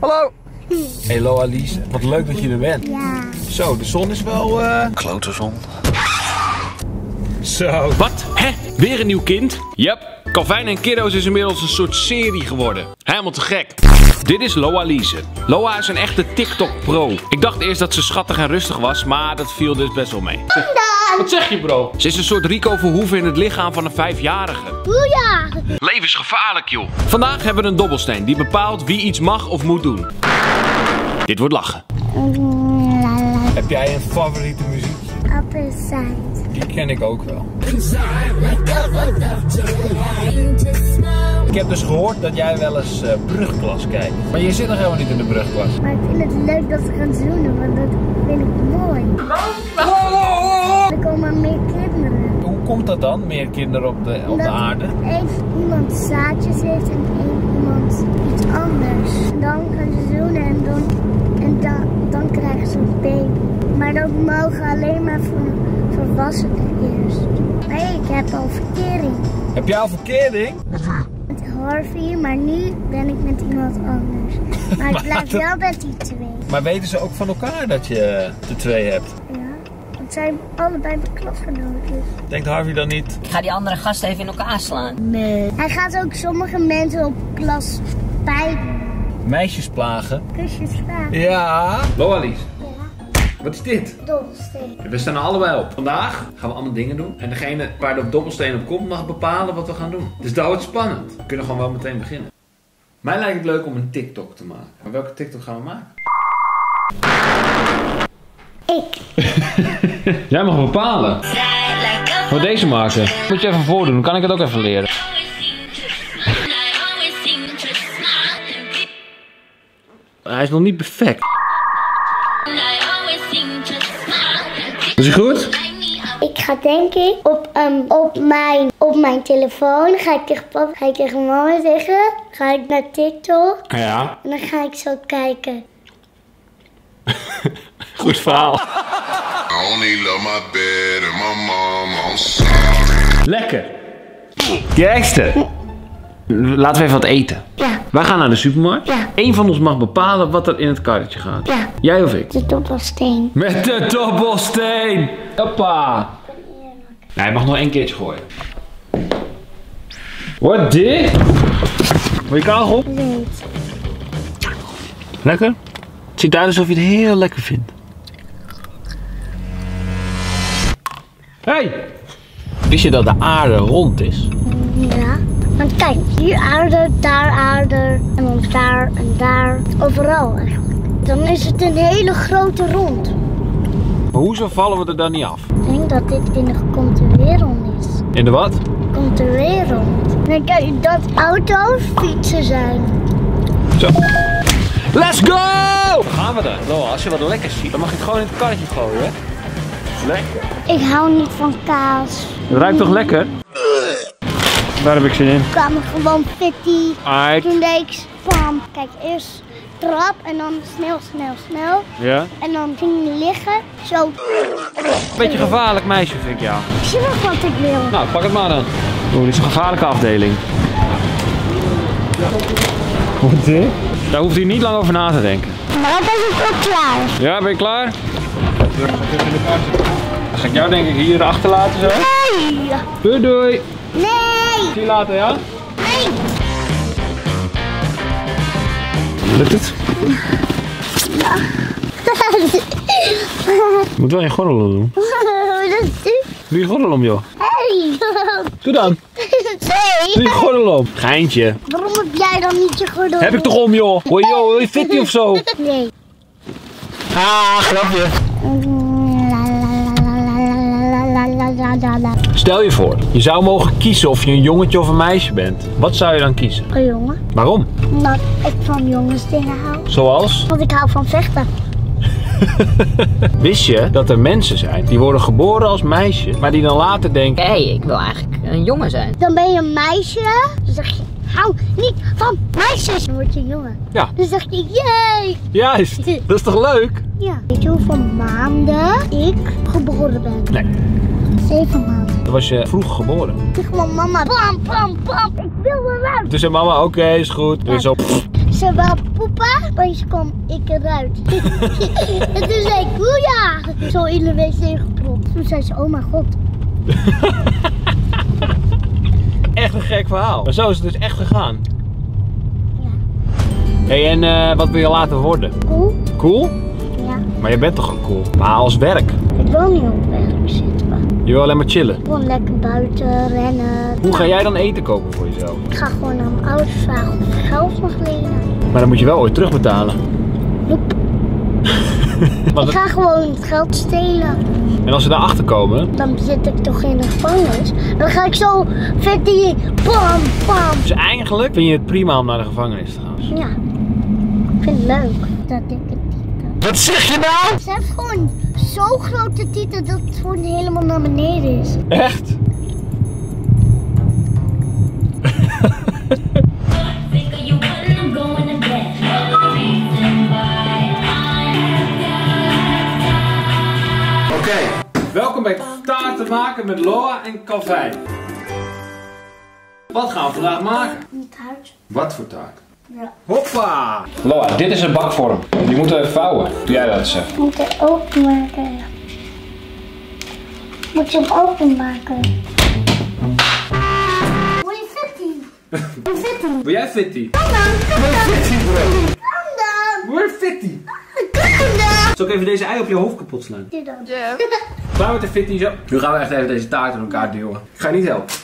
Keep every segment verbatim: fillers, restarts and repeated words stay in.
Hallo. Hey Loa-Liese, wat leuk dat je er bent. Ja. Zo, de zon is wel... Uh... Klote zon. Zo. Wat? Hè? Weer een nieuw kind? Yep. Kalvijn en Kiddo's is inmiddels een soort serie geworden. Helemaal te gek. Dit is Loa-Liese. Loa is een echte TikTok-pro. Ik dacht eerst dat ze schattig en rustig was, maar dat viel dus best wel mee. Wat zeg je, bro? Ze is een soort Rico Verhoeven in het lichaam van een vijfjarige. Boeia! Levensgevaarlijk, joh. Vandaag hebben we een dobbelsteen die bepaalt wie iets mag of moet doen. Dit wordt lachen. Heb jij een favoriete muziek? Appelsijn. Die ken ik ook wel. Ik heb dus gehoord dat jij wel eens uh, brugklas kijkt. Maar je zit nog helemaal niet in de brugklas. Maar ik vind het leuk dat ze gaan zoenen, want dat vind ik mooi. Er komen meer kinderen. Hoe komt dat dan, meer kinderen op de, op de aarde? Eén iemand zaadjes heeft en één iemand iets anders. En dan gaan ze zoenen en dan, en da, dan krijgen ze een baby. Maar dat mogen alleen maar voor volwassenen eerst. Nee, ik heb al verkering. Heb jij al verkering? Met Harvey, maar nu ben ik met iemand anders. Maar ik blijf wel met die twee. Maar weten ze ook van elkaar dat je de twee hebt? Zijn allebei mijn klasgenoten. Denkt Harvey dan niet? Ik ga die andere gast even in elkaar slaan. Nee. Hij gaat ook sommige mensen op klas pijpen. Meisjes plagen. Kusjes plagen. Ja. Loa-Liese. Ja. Wat is dit? Dobbelsteen. We staan er allebei op. Vandaag gaan we allemaal dingen doen. En degene waar de dobbelsteen op komt mag bepalen wat we gaan doen. Dus dat wordt spannend. We kunnen gewoon wel meteen beginnen. Mij lijkt het leuk om een TikTok te maken. Maar welke TikTok gaan we maken? Ik. Jij mag bepalen. Ik wil deze maken. Moet je even voordoen, dan kan ik het ook even leren. Hij is nog niet perfect. Is hij goed? Ik ga denk ik op, um, op, mijn, op mijn telefoon, ga ik tegen papa, ga ik tegen mama zeggen, ga ik naar TikTok. Ja. En dan ga ik zo kijken. Goed verhaal. Lekker. Kijkste. Laten we even wat eten. Ja. Wij gaan naar de supermarkt. Ja. Eén van ons mag bepalen wat er in het karretje gaat. Ja. Jij of ik? De dobbelsteen. Met de dobbelsteen. Hoppa. Nou, je mag nog één keertje gooien. Wat dit? Wil je kagel op? Nee. Lekker? Het ziet uit alsof je het heel lekker vindt. Hey! Wist je dat de aarde rond is? Ja, want kijk, hier aarde, daar aarde, en dan daar en daar, overal eigenlijk. Dan is het een hele grote rond. Maar hoezo vallen we er dan niet af? Ik denk dat dit in de gekompte wereld is. In de wat? Gekompte wereld. Dan kijk, dat auto's fietsen zijn. Zo. Let's go! Waar gaan we dan? Loa, als je wat lekkers ziet, dan mag je het gewoon in het karretje gooien, hè? Lekker. Ik hou niet van kaas. Het ruikt toch lekker? Daar heb ik zin in. Ik kwam gewoon fitty. Uit. Toen deed ik spam. Kijk, eerst trap en dan snel, snel, snel. Ja. En dan ging je liggen. Zo. Beetje gevaarlijk meisje vind ik jou. Ik zie wel wat ik wil. Nou, pak het maar dan. Oeh, dit is een gevaarlijke afdeling. Wat dit? Daar hoeft hij niet lang over na te denken. Maar ben ik ook klaar. Ja, ben je klaar? Dan ga ik jou denk ik hier achterlaten zo. Nee! Doei doei! Nee! Zie je later, ja? Nee! Lukt het? Ja. Je moet wel je gordel doen. Doe je gordel om, joh. Hey! Doe dan! Nee! Doe je gordel om! Geintje! Waarom heb jij dan niet je gordel om? Heb ik toch om, joh! Hoi, joh, wil je fitty of zo? Nee. Ah, grapje! Stel je voor, je zou mogen kiezen of je een jongetje of een meisje bent. Wat zou je dan kiezen? Een jongen. Waarom? Omdat ik van jongensdingen hou. Zoals? Want ik hou van vechten. Wist je dat er mensen zijn die worden geboren als meisje, maar die dan later denken... Hé, hey, ik wil eigenlijk een jongen zijn. Dan ben je een meisje, dan zeg je... Hou niet van meisjes! Dan word je jongen. Ja. Dan zeg je, jee! Juist, dat is toch leuk? Ja. Weet je hoeveel maanden ik geboren ben? Nee. Zeven maanden. Dan was je vroeg geboren. Ik zeg maar mama, pam, pam, pam, ik wil eruit. Toen zei mama, oké, okay, is goed. Ja. Zo, pff. ze wel poepen, maar ze kwam ik eruit. En toen zei ik, ja, zo in de wc ingeplopt. Toen zei ze, oh mijn god. Echt een gek verhaal. Maar zo is het dus echt gegaan. Ja. Hey, en uh, wat wil je laten worden? Cool. Cool? Ja. Maar je bent toch een cool? Maar als werk? Ik wil niet op werk zitten. Je wil alleen maar chillen? Gewoon lekker buiten, rennen. Hoe ga jij dan eten kopen voor jezelf? Ik ga gewoon aan mijn ouders vragen of ik geld mag lenen. Maar dan moet je wel ooit terugbetalen. Nope. Ik ga gewoon het geld stelen. En als ze daarachter komen? Dan zit ik toch in de gevangenis. Dan ga ik zo vet die bam, bam. Dus eigenlijk vind je het prima om naar de gevangenis te gaan? Ja. Ik vind het leuk dat ik het titel. Wat zeg je nou? Ze heeft gewoon zo'n grote titel dat het gewoon helemaal naar beneden is. Echt? Welkom bij Taart te maken met Loa en Kalvijn. Wat gaan we vandaag maken? Een taart. Wat voor taart? Ja. Hoppa! Loa, dit is een bakvorm. Die moeten we even vouwen. Doe jij dat eens even. Moet je openmaken. Moet je hem openmaken. Wil je fitty? Fitty. Wil jij fitty? Kom dan! Wil je fitty, bro? Kom dan! Wil je fitty? Zal ik even deze ei op je hoofd kapot slaan? Ja. Yeah. Klaar met de fitty zo. Nu gaan we echt even deze taart in elkaar duwen. Ik ga je niet helpen.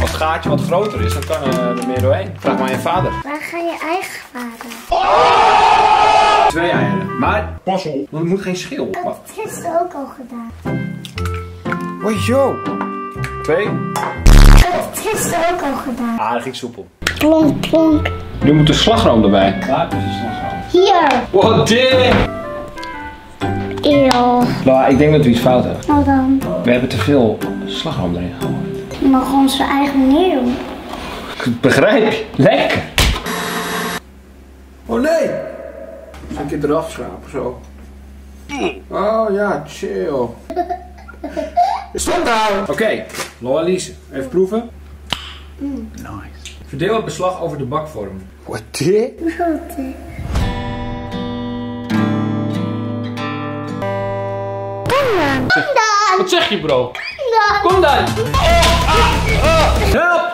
Als het gaatje wat groter is, dan kan er meer doorheen. Vraag maar aan je vader. Waar ga je eigen vader? Oh! Twee eieren. Maar pas op, want het moet geen schil op. Dat heb ik gisteren ook al gedaan. Hoi joh. Twee. Dat heb ik gisteren ook al gedaan. Ah, dat ging soepel. Plonk, plonk. Nu moet de slagroom erbij. Klaar is de slagroom. Hier. Wat dit? Loa, ik denk dat we iets fout hebben. Wat dan? We hebben te veel slagroom erin gegooid. Je mag ons zijn eigen manier doen. Ik begrijp je. Lekker. Oh nee. Zal ik het eraf schrapen zo? Oh ja, chill. Stop nou. Oké, okay. Loa-Liese, even proeven. Mm. Nice. Verdeel het beslag over de bakvorm. Wat dit? Wat dit? Kom dan! Wat zeg je, bro? Kom dan! Kom dan! Oh, ah, ah. Help!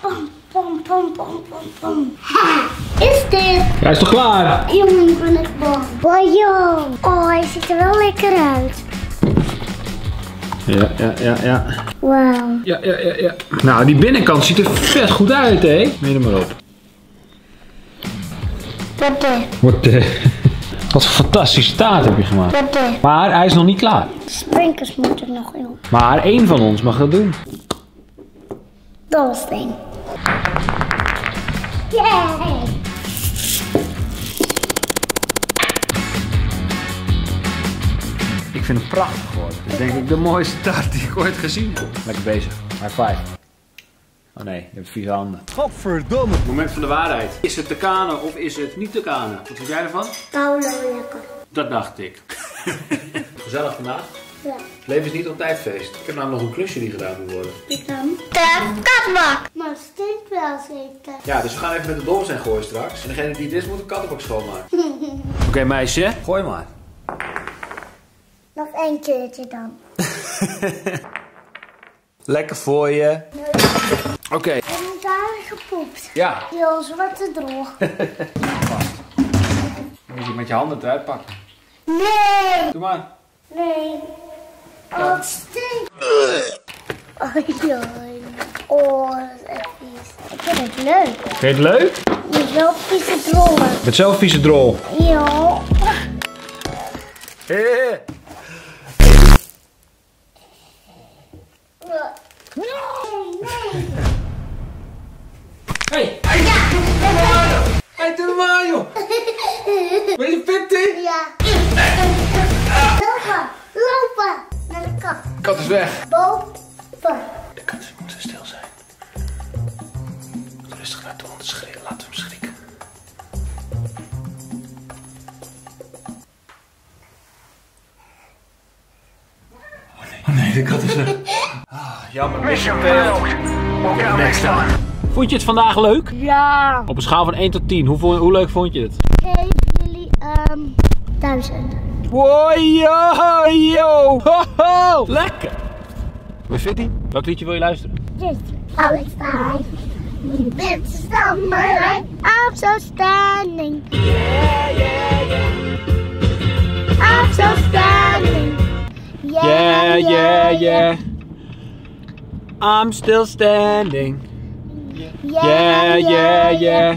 Pom, pom, pom, pom, pom, pom. Is dit? Hij is toch klaar? Jongen, ik ben echt bang. Wow, joh. Oh, hij ziet er wel lekker uit. Ja, ja, ja, ja. Wauw. Ja, ja, ja, ja. Nou, die binnenkant ziet er vet goed uit, hè? Meen er maar op. Wat de? Wat de? Wat een fantastische taart heb je gemaakt. Maar hij is nog niet klaar. De sprinkers moeten nog in. Maar één van ons mag dat doen. Dat was het ding. Yay! Ik vind het prachtig geworden. Dit is denk ik de mooiste taart die ik ooit gezien heb. Lekker bezig. High five. Oh nee, je hebt vieze handen. Godverdomme! Moment van de waarheid. Is het te kanen of is het niet te kanen? Wat vind jij ervan? Nou, lekker. Dat dacht ik. Gezellig vandaag? Ja. Het leven is niet altijd feest. Ik heb namelijk nog een klusje die gedaan moet worden. Ik kan. De kattenbak! Maar het stinkt wel zeker. Ja, dus we gaan even met de dobbels en gooien straks. En degene die het is, moet de kattenbak schoonmaken. Oké, okay, meisje, gooi maar. Nog één keertje dan. Lekker voor je. Oké. Okay. Ik heb hem daar gepoept. Ja. Heel zwarte droog. Dan moet je met je handen eruit pakken. Nee! Doe maar. Nee. Oh, het stinkt. Oei, oei. Oh, dat is echt vies. Ik vind het leuk. Vind je het leuk? Je bent wel vieze drollen. Je bent zelf vieze drol. Ja. Hé. Hey! Hey! Ja. Hey, doe maar joh! Ben je fifty? Ja! Lopen! Lopen! Naar de kat! De kat is weg! Boven! De kat moet stil zijn. Rustig naar toe, anders schreeuwen. Laten we hem schrikken. Oh nee, oh, nee, de kat is weg. Ah, jammer. Mission failed. Next time. Vond je het vandaag leuk? Ja. Op een schaal van één tot tien, hoe, vond, hoe leuk vond je het? Geef jullie um, duizend. Wow, yo, yo. Ho, ho. Lekker. Waar zit hij? Welk liedje wil je luisteren? Just how it's fine. You bent staan, maar I'm so standing. Yeah, yeah, yeah. I'm so standing. Yeah, yeah, yeah. yeah. yeah. I'm still standing. Yeah, yeah, yeah. yeah.